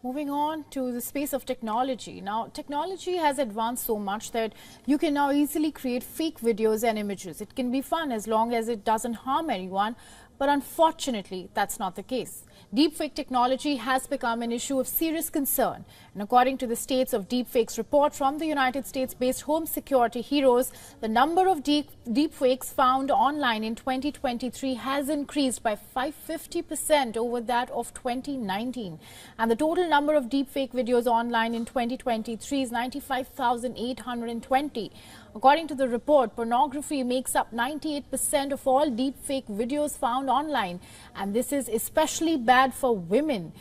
Moving on to the space of technology. Now, technology has advanced so much that you can now easily create fake videos and images. It can be fun as long as it doesn't harm anyone, but unfortunately, that's not the case. Deepfake technology has become an issue of serious concern. And according to the States of Deepfakes report from the United States-based Home Security Heroes, the number of deepfakes found online in 2023 has increased by 550% over that of 2019. And the total number of deepfake videos online in 2023 is 95,820. According to the report, pornography makes up 98% of all deepfake videos found online, and this is especially bad for women.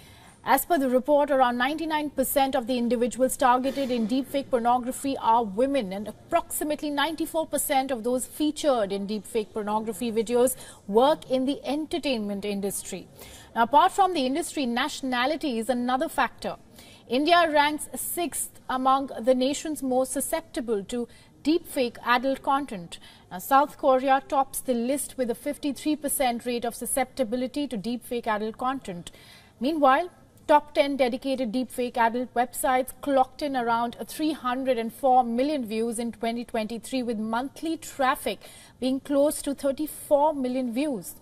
As per the report, around 99% of the individuals targeted in deepfake pornography are women, and approximately 94% of those featured in deepfake pornography videos work in the entertainment industry. Now, apart from the industry, nationality is another factor. India ranks 6th among the nations most susceptible to deepfake adult content. Now, South Korea tops the list with a 53% rate of susceptibility to deepfake adult content. Meanwhile, top 10 dedicated deepfake adult websites clocked in around 304 million views in 2023, with monthly traffic being close to 34 million views.